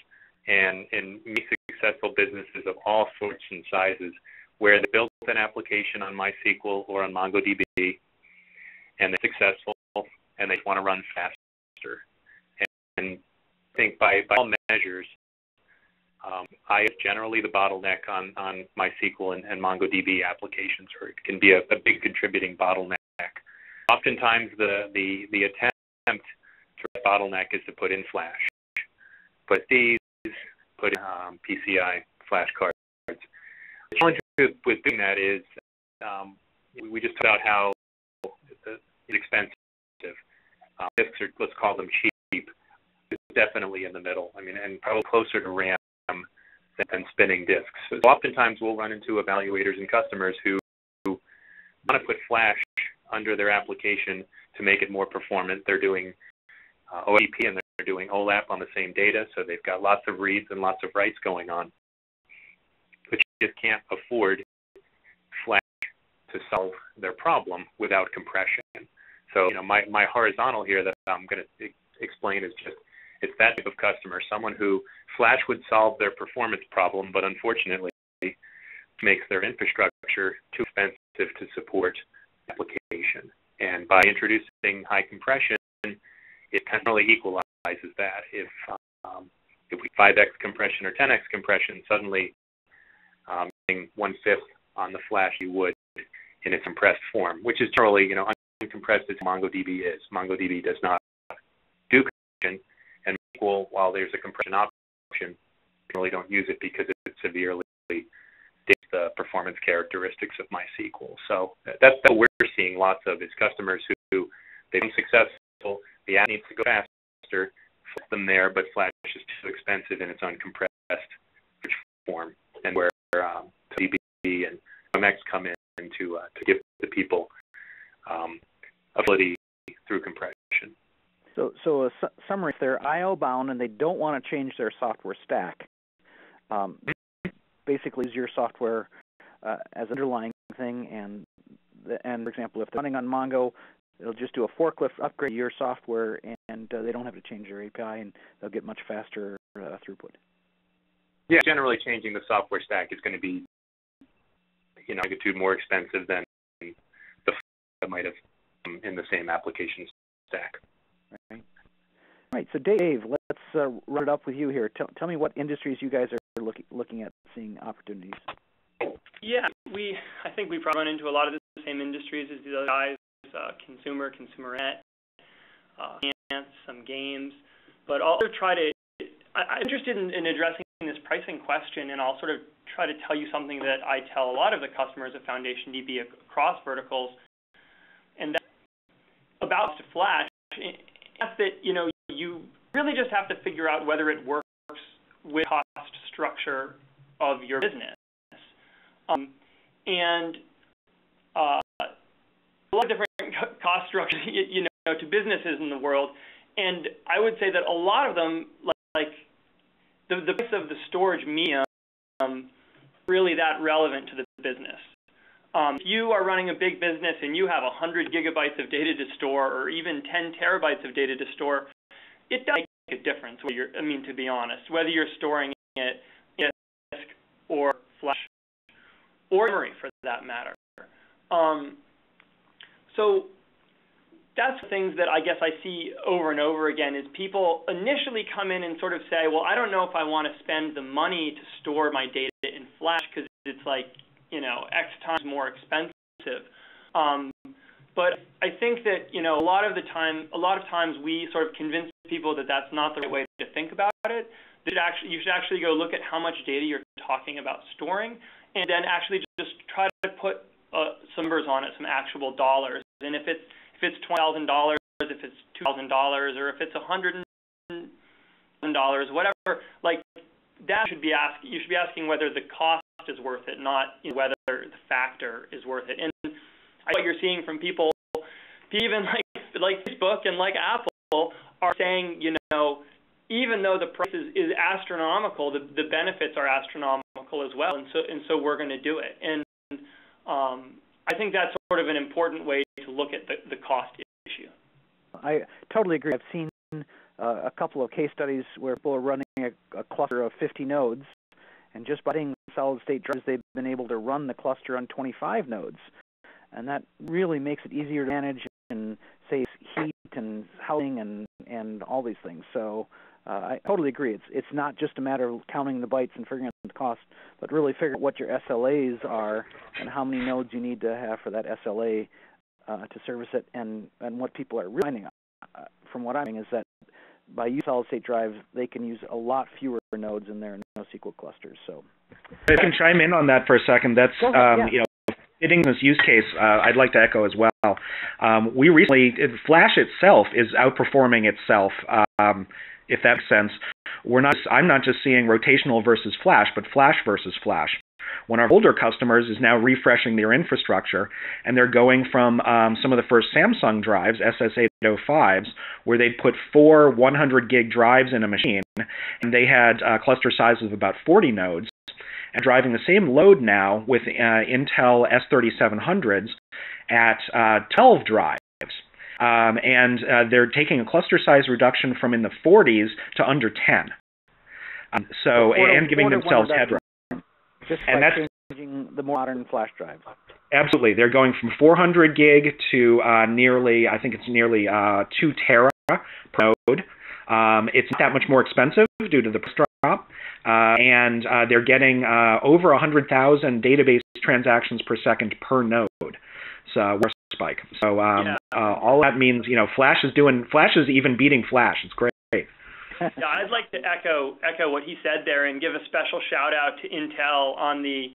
and, and many successful businesses of all sorts and sizes where they built an application on MySQL or on MongoDB, and they're successful, and they want to run faster. And, and I think by, by all measures, Um, I is generally the bottleneck on, on MySQL and, and MongoDB applications, or it can be a, a big contributing bottleneck. Oftentimes, the, the, the attempt to bottleneck is to put in Flash, put these, put in um, P C I flash cards. The challenge with, with doing that is um, we just talked about how it's expensive. Um, let's call them cheap. It's definitely in the middle. I mean, and probably closer to RAM than spinning disks. So oftentimes we'll run into evaluators and customers who, who want to put Flash under their application to make it more performant. They're doing uh, O L T P and they're doing O L A P on the same data, so they've got lots of reads and lots of writes going on. But you just can't afford Flash to solve their problem without compression. So you know, my, my horizontal here that I'm going to explain is just it's that type of customer, someone who Flash would solve their performance problem, but unfortunately makes their infrastructure too expensive to support the application. And by introducing high compression, it temporarily equalizes that. If um, if we five X compression or ten X compression, suddenly um, one-fifth on the Flash you would in its compressed form, which is generally, you know, uncompressed as MongoDB is. MongoDB does not do compression. Well, while there's a compression option, we really don't use it because it severely dictates the performance characteristics of MySQL. So that's what we're seeing lots of is customers who they've been successful, the app needs to go faster, flip them there, but Flash is too expensive in its uncompressed form, and where um, D B and M X come in to uh, to give the people um, ability through compression. So, so a su summary, if they're I O bound and they don't want to change their software stack, um, basically use your software uh, as an underlying thing. And, the, and for example, if they're running on Mongo, they'll just do a forklift upgrade to your software, and, and uh, they don't have to change their A P I, and they'll get much faster uh, throughput. Yeah, generally changing the software stack is going to be, you know, magnitude more expensive than the that might have um, in the same application stack. Right. All right. So, Dave, let's uh, run it up with you here. Tell, tell me what industries you guys are looking looking at, seeing opportunities. Yeah, we I think we probably run into a lot of the same industries as the other guys: uh, consumer, consumerette, uh, finance, some games. But I'll try to. I, I'm interested in, in addressing this pricing question, and I'll sort of try to tell you something that I tell a lot of the customers of FoundationDB across verticals, and that's about to Flash. That's that, you know, you really just have to figure out whether it works with the cost structure of your business. Um, and uh, a lot of different cost structures, you know, to businesses in the world. And I would say that a lot of them, like, like the, the price of the storage medium um, really that relevant to the business. Um, if you are running a big business and you have one hundred gigabytes of data to store or even ten terabytes of data to store, it does make a difference, whether you're, I mean, to be honest, whether you're storing it in disk or flash or memory for that matter. Um, so So that's things that I guess I see over and over again is people initially come in and sort of say, well, I don't know if I want to spend the money to store my data in Flash because it's like, you know, X times more expensive. Um, but I think that, you know, a lot of the time, a lot of times we sort of convince people that that's not the right way to think about it. That actually, you should actually go look at how much data you're talking about storing and then actually just try to put uh, some numbers on it, some actual dollars. And if it's if it's twenty thousand dollars, if it's two thousand dollars, or if it's one hundred thousand dollars, whatever, like that should be ask, you should be asking whether the cost is worth it, not you know, whether the factor is worth it. And I think what you're seeing from people, even like like Facebook and like Apple, are saying, you know, even though the price is, is astronomical, the, the benefits are astronomical as well, and so and so we're going to do it. And um, I think that's sort of an important way to look at the, the cost issue. I totally agree. I've seen uh, a couple of case studies where people are running a, a cluster of fifty nodes, and just by adding solid-state drives, they've been able to run the cluster on twenty-five nodes. And that really makes it easier to manage and save heat and housing and, and all these things. So uh, I totally agree. It's, it's not just a matter of counting the bytes and figuring out the cost, but really figure out what your S L As are and how many nodes you need to have for that S L A uh, to service it. And, and what people are really finding, uh, from what I'm hearing, is that by using solid-state drives, they can use a lot fewer nodes in their NoSQL clusters. So I can chime in on that for a second. That's, um, yeah. you know, fitting this use case, uh, I'd like to echo as well. Um, we recently, Flash itself is outperforming itself, um, if that makes sense. We're not, I'm not just seeing rotational versus Flash, but Flash versus Flash. One of our older customers is now refreshing their infrastructure, and they're going from um, some of the first Samsung drives, S S eight oh fives, where they'd put four one hundred gig drives in a machine, and they had uh, cluster sizes of about forty nodes. And driving the same load now with uh, Intel S thirty-seven hundreds at uh, twelve drives. Um, and uh, they're taking a cluster size reduction from in the forties to under ten. Um, so, quarter, and giving themselves headroom. Just and that's changing the more modern flash drives. Absolutely. They're going from four hundred gig to uh, nearly, I think it's nearly uh, two tera per node. Um, it's not that much more expensive due to the price drop. Uh, and uh, they're getting uh, over one hundred thousand database transactions per second per node. So, we're spike. So, um, yeah. uh, all that means, you know, Flash is doing. Flash is even beating Flash. It's great. Yeah, I'd like to echo echo what he said there and give a special shout out to Intel on the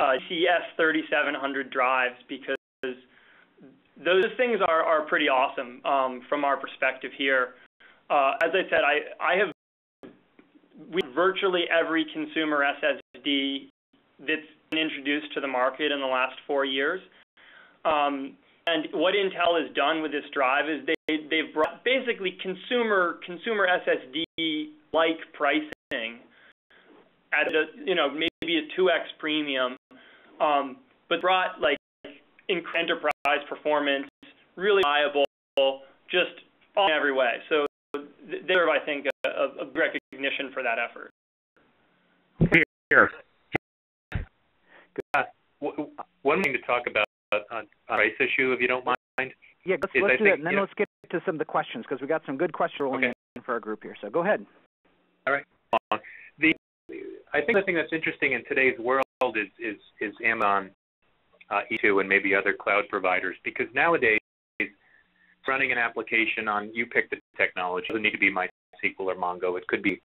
uh, C S thirty-seven hundred drives, because those things are are pretty awesome um, from our perspective here. Uh, as I said, I I have. We virtually every consumer S S D that's been introduced to the market in the last four years. Um, and what Intel has done with this drive is they, they've brought basically consumer consumer S S D-like pricing at a, you know, maybe a two X premium, um, but brought like enterprise performance, really reliable, just all in every way. So there, I think, a, a recognition for that effort. Here. Uh, one thing to talk about on price issue, if you don't mind. Yeah, let's, let's do think, that, and then let's know, get to some of the questions, because we got some good questions rolling okay. in for our group here. So go ahead. All right. The I think the thing that's interesting in today's world is is, is Amazon, uh, E C two, and maybe other cloud providers, because nowadays, running an application on, you pick the technology. It doesn't need to be MySQL or Mongo. It could be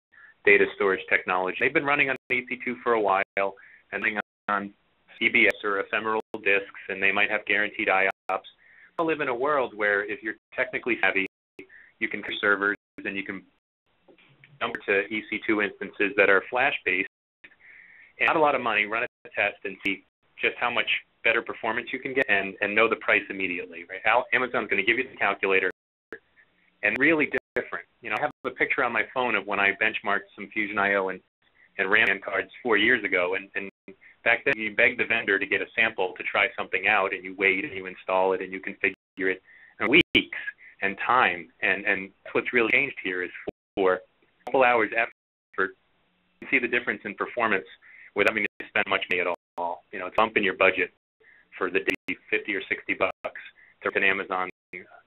data storage technology. They've been running on E C two for a while and running on E B S or ephemeral disks, and they might have guaranteed I O P S. We live in a world where if you're technically savvy, you can create servers and you can jump to E C two instances that are Flash-based and not a lot of money, run a test and see just how much better performance you can get, and, and know the price immediately, right? Amazon's going to give you the calculator, and really different. You know, I have a picture on my phone of when I benchmarked some Fusion I O and, and RAM cards four years ago, and, and back then you begged the vendor to get a sample to try something out, and you wait, and you install it, and you configure it in weeks and time, and, and what's really changed here is for a couple hours effort, you can see the difference in performance without having to spend much money at all. You know, it's a bump in your budget for the day, fifty or sixty bucks served an Amazon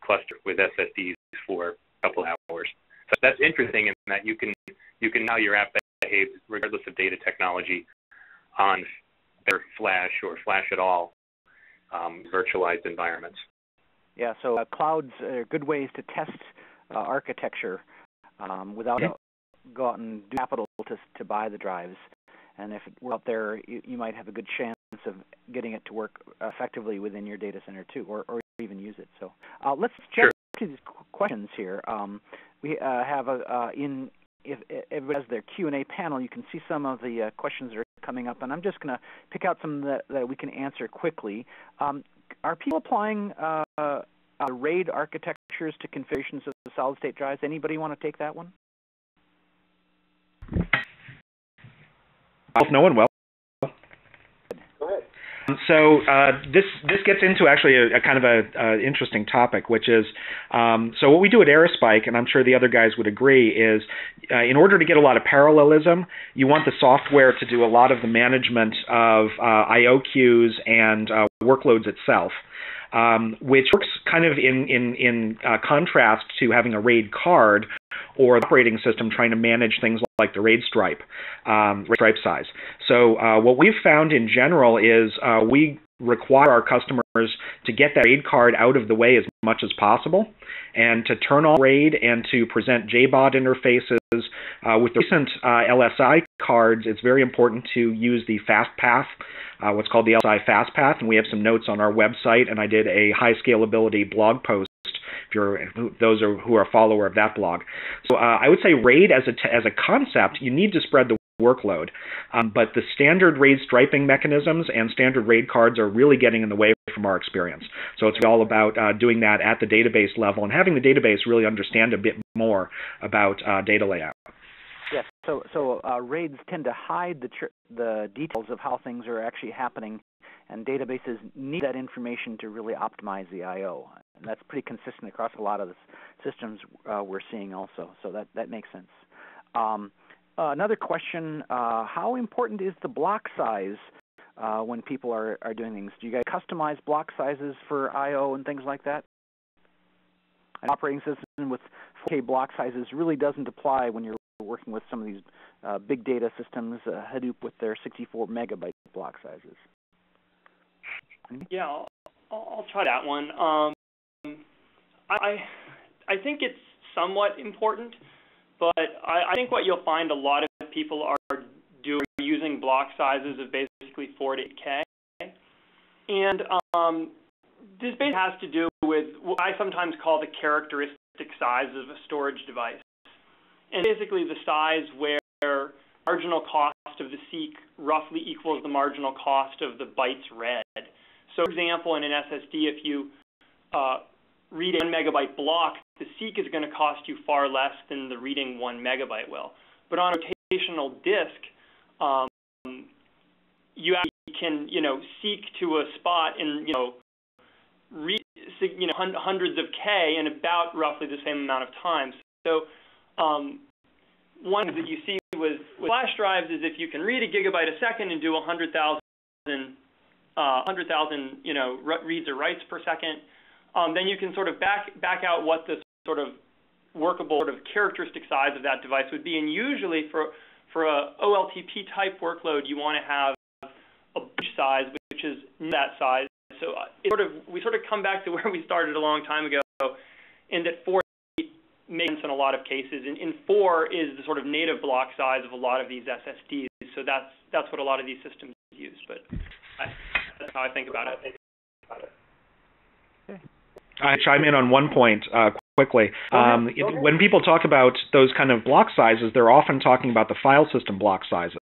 cluster with S S Ds for a couple hours. So that's interesting in that you can you can now your app behaves regardless of data technology on their Flash or Flash at all um, virtualized environments. Yeah, so uh, clouds are good ways to test uh, architecture um, without mm-hmm. go out and do capital to to buy the drives. And if it were out there, you, you might have a good chance of getting it to work effectively within your data center too, or, or even use it. So uh, let's jump sure. to these questions here. Um, we uh, have a uh, in if, if everybody has their Q and A panel, you can see some of the uh, questions that are coming up, and I'm just going to pick out some that, that we can answer quickly. Um, are people applying uh, uh, RAID architectures to configurations of the solid-state drives? Anybody want to take that one? No one will. Go ahead. So uh, this this gets into actually a, a kind of a, a interesting topic, which is um, so what we do at Aerospike, and I'm sure the other guys would agree, is uh, in order to get a lot of parallelism, you want the software to do a lot of the management of uh, I O queues and uh, workloads itself. Um, which works kind of in, in, in uh, contrast to having a RAID card or the operating system trying to manage things like the RAID stripe, um, RAID stripe size. So uh, what we've found in general is uh, we require our customers to get that RAID card out of the way as much as possible and to turn on RAID and to present J BOD interfaces. Uh, with the recent uh, L S I cards, it's very important to use the fast path, uh, what's called the L S I fast path, and we have some notes on our website, and I did a high scalability blog post if you're those are, who are a follower of that blog. So uh, I would say RAID as a, t as a concept, you need to spread the workload, um, but the standard RAID striping mechanisms and standard RAID cards are really getting in the way from our experience. So it's all about uh, doing that at the database level and having the database really understand a bit more about uh, data layout. Yes, so so uh, RAIDs tend to hide the, tr the details of how things are actually happening, and databases need that information to really optimize the I O. And that's pretty consistent across a lot of the systems uh, we're seeing also, so that, that makes sense. Um, uh, another question, uh, how important is the block size Uh, when people are, are doing things? Do you guys customize block sizes for I O and things like that? An operating system with four K block sizes really doesn't apply when you're working with some of these uh, big data systems, uh, Hadoop with their sixty-four megabyte block sizes. Yeah, I'll, I'll try that one. Um, I, I think it's somewhat important, but I, I think what you'll find a lot of people are doing using block sizes of basically four to eight K, and um, this basically has to do with what I sometimes call the characteristic size of a storage device, and basically the size where marginal cost of the seek roughly equals the marginal cost of the bytes read. So, for example, in an S S D, if you uh, read a one megabyte block, the seek is going to cost you far less than the reading one megabyte will. But on a rotational disk, um, you actually can, you know, seek to a spot and, you know, read, you know, hundreds of K in about roughly the same amount of time. So um, one thing that you see with, with flash drives is if you can read a gigabyte a second and do one hundred thousand, uh, one hundred thousand, you know, reads or writes per second, um, then you can sort of back, back out what the sort of workable sort of characteristic size of that device would be. And usually for, for a O L T P type workload, you want to have size, which is that size. So it's sort of, we sort of come back to where we started a long time ago, and that four makes sense in a lot of cases, and, and four is the sort of native block size of a lot of these S S Ds, so that's that's what a lot of these systems use, but I, that's how I think about it. Okay. I chime in on one point uh, quickly. Um, it, when people talk about those kind of block sizes, they're often talking about the file system block sizes.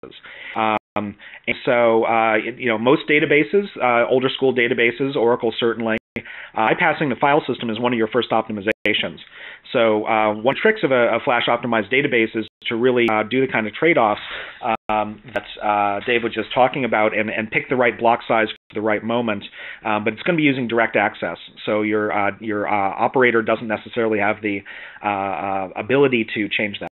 Uh, Um, and so, uh, you know, most databases, uh, older school databases, Oracle certainly, uh, bypassing the file system is one of your first optimizations. So uh, one of the tricks of a, a flash-optimized database is to really uh, do the kind of trade-offs um, that uh, Dave was just talking about and, and pick the right block size for the right moment. Um, but it's going to be using direct access. So your, uh, your uh, operator doesn't necessarily have the uh, ability to change that.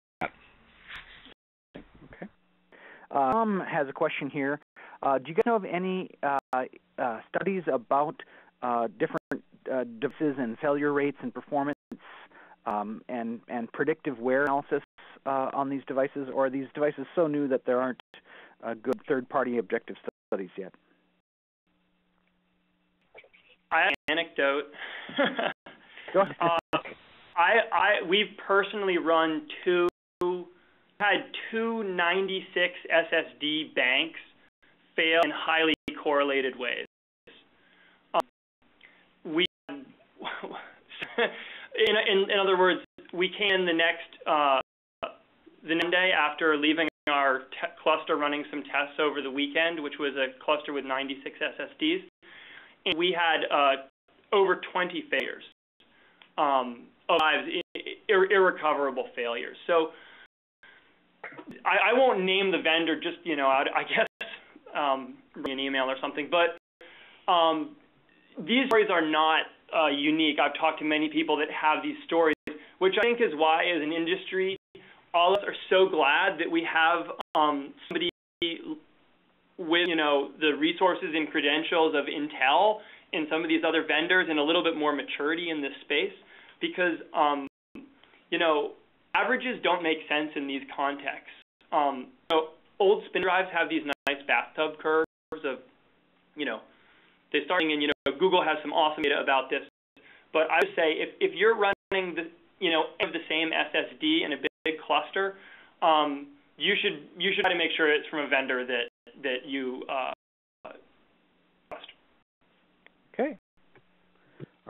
Uh, Tom has a question here. Uh, do you guys know of any uh, uh, studies about uh, different uh, devices and failure rates and performance um, and, and predictive wear analysis uh, on these devices? Or are these devices so new that there aren't uh, good third-party objective studies yet? I have an anecdote. Go ahead. Uh, I, I, we've personally run two, had two ninety-six S S D banks fail in highly correlated ways. Um, we, in, in, in other words, we came in the next, uh, the next day after leaving our te cluster running some tests over the weekend, which was a cluster with ninety-six S S Ds, and we had uh, over twenty failures. Um, of lives, ir irrecoverable failures. So I, I won't name the vendor, just, you know, I, I guess um, an email or something, but um, these stories are not uh, unique. I've talked to many people that have these stories, which I think is why, as an industry, all of us are so glad that we have um, somebody with, you know, the resources and credentials of Intel and some of these other vendors and a little bit more maturity in this space, because, um, you know, averages don't make sense in these contexts. Um, so old spin drives have these nice bathtub curves of, you know, they start, and, you know, Google has some awesome data about this. But I would say if, if you're running, the, you know, any of the same S S D in a big, big cluster, um, you should you should try to make sure it's from a vendor that, that you uh, trust. Okay.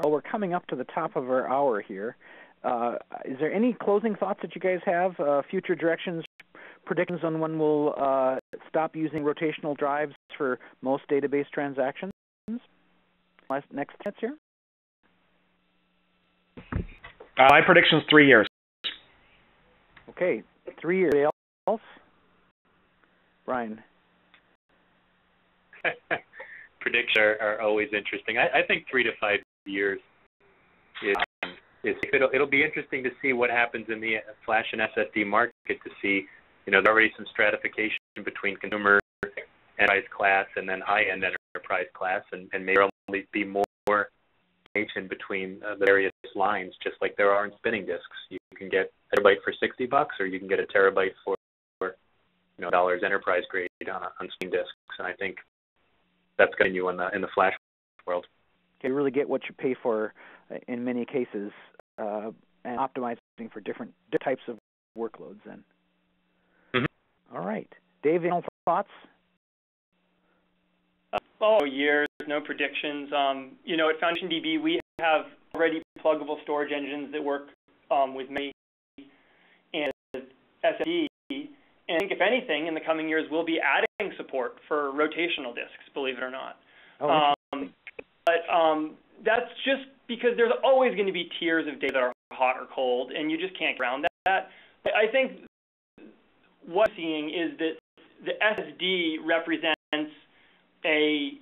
Well, we're coming up to the top of our hour here. Uh, is there any closing thoughts that you guys have, uh, future directions, predictions on when we'll uh, stop using rotational drives for most database transactions? Last, next stats here? Uh, my prediction's three years. Okay, three years. Anybody else? Brian? Predictions are, are always interesting. I, I think three to five years is, is it'll, it'll be interesting to see what happens in the flash and S S D market, to see, you know, there's already some stratification between consumer enterprise class and then high-end enterprise class, and, and maybe there'll be more in between uh, the various lines, just like there are in spinning disks. You can get a terabyte for sixty bucks, or you can get a terabyte for, for you know, dollars enterprise grade on, on spinning disks, and I think that's going to continue in the, in the flash world. You really get what you pay for in many cases, uh, and optimizing for different types of workloads then. Mm-hmm. All right. Dave, any thoughts? Uh, oh, years, no predictions. Um, you know, at FoundationDB, we have already pluggable storage engines that work um, with many and S S D. And I think, if anything, in the coming years, we'll be adding support for rotational disks, believe it or not. Oh, um, But um, that's just because there's always going to be tiers of data that are hot or cold, and you just can't ground that. I think what I'm seeing is that the S S D represents a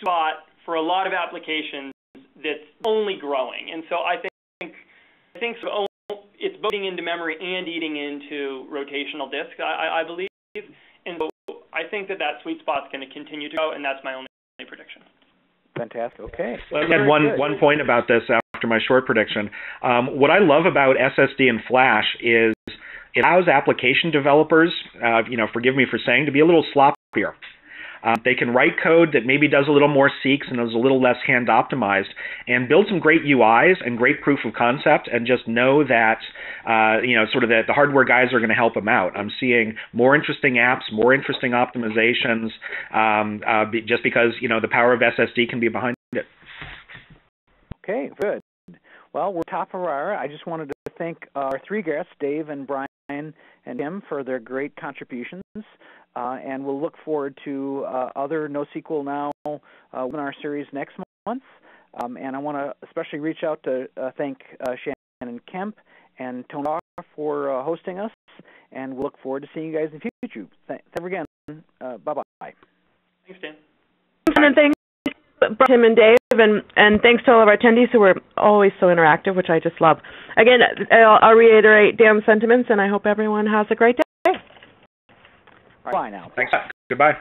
spot for a lot of applications that's only growing, and so I think I think so it's both eating into memory and eating into rotational disks, I, I believe, and so I think that that sweet spot's going to continue to grow, and that's my only prediction. Fantastic. Okay. Well, I had one, one point about this after my short prediction. Um, what I love about S S D and flash is it allows application developers, uh, you know, forgive me for saying, to be a little sloppier. Uh, they can write code that maybe does a little more seeks and is a little less hand optimized, and build some great U Is and great proof of concept, and just know that uh, you know, sort of that the hardware guys are going to help them out. I'm seeing more interesting apps, more interesting optimizations, um, uh, be, just because, you know, the power of S S D can be behind it. Okay, good. Well, we're top of our hour. I just wanted to thank uh, our three guests, Dave and Brian and Tim, for their great contributions. Uh, and we'll look forward to uh, other NoSQL Now uh, webinar series next month. Um, and I want to especially reach out to uh, thank uh, Shannon Kemp and Tony for uh, hosting us. And we'll look forward to seeing you guys in the future. Thanks again. Uh, bye bye. Thanks, Dan. And thanks, Tim and Dave, and, and thanks to all of our attendees who were always so interactive, which I just love. Again, I'll, I'll reiterate Dan's sentiments, and I hope everyone has a great day. Bye now. Thanks. Goodbye.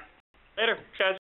Later, guys.